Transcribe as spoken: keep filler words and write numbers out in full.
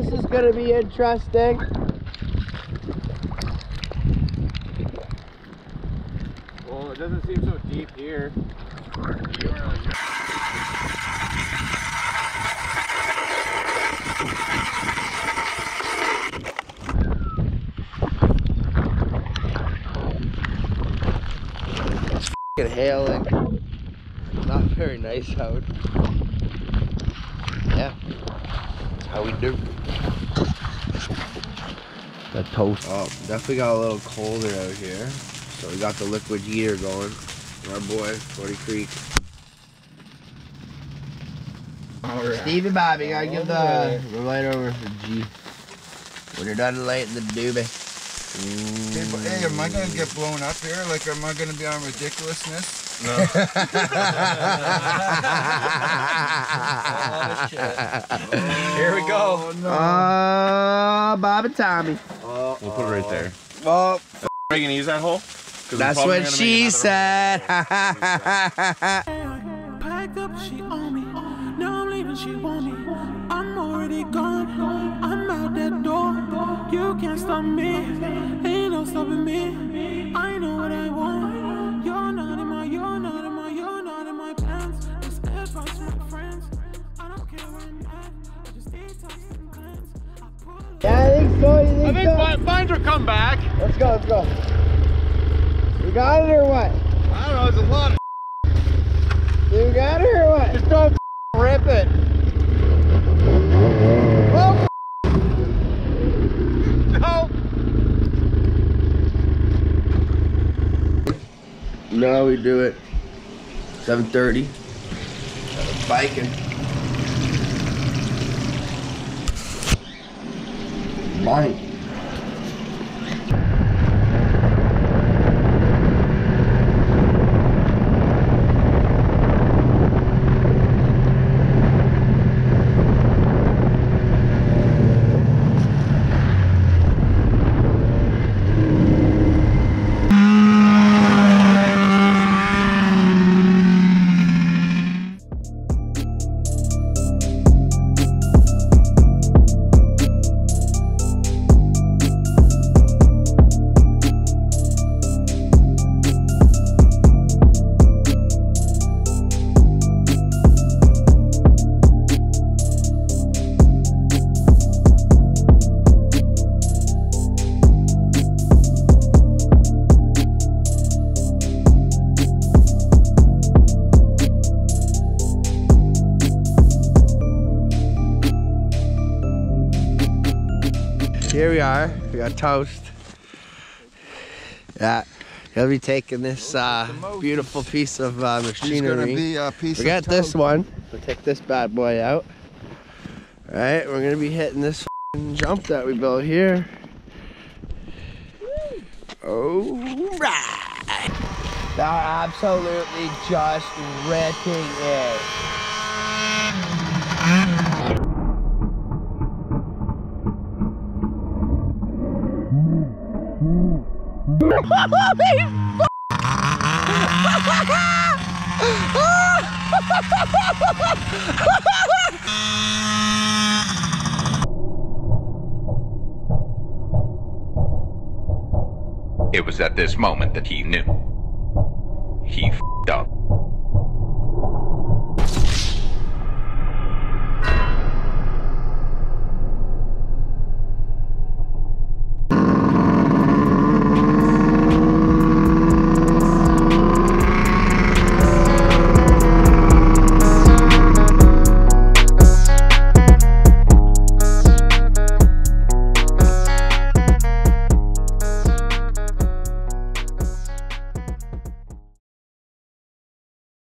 This is going to be interesting. Well, it doesn't seem so deep here. It's f***ing hailing. Not very nice out. Yeah. How we do the toast. Oh, definitely got a little colder out here, so we got the liquid heater going. Our boy Forty Creek. All right. Steve and Bobby, gotta give the, the light over for G. When you're done lighting the doobie. Mm. Hey, hey, am I gonna get blown up here? Like, am I gonna be on ridiculousness? No. Oh, shit. Oh, here we go. No. Uh, Bob and Tommy. Uh, we'll put it right there. Oh. Are you going to use that hole? That's what she said. Packed up, she owe me. Now I'm leaving, she want me. I'm already gone. I'm out that door. You can't stop me. Ain't no stopping me. I know what I want. You're not in my, you're not in my, you're not in my plans. This advice from friends. I don't care where I'm at. I just need time and plans. I pull it. Yeah, I think so, you think so? I think so. Find her, come back. Let's go, let's go. You got it or what? I don't know, it's a lot of You got it or what? Just don't rip it. Oh, now we do it. seven thirty. Biking. Mine. Here we are, we got toast. Yeah, he'll be taking this uh, beautiful piece of uh, machinery. Be a piece we got of this one. We'll take this bad boy out. All right, we're gonna be hitting this jump that we built here. All right. They're absolutely just wrecking it. Holy f***! It was at this moment that he knew. He f***ed up.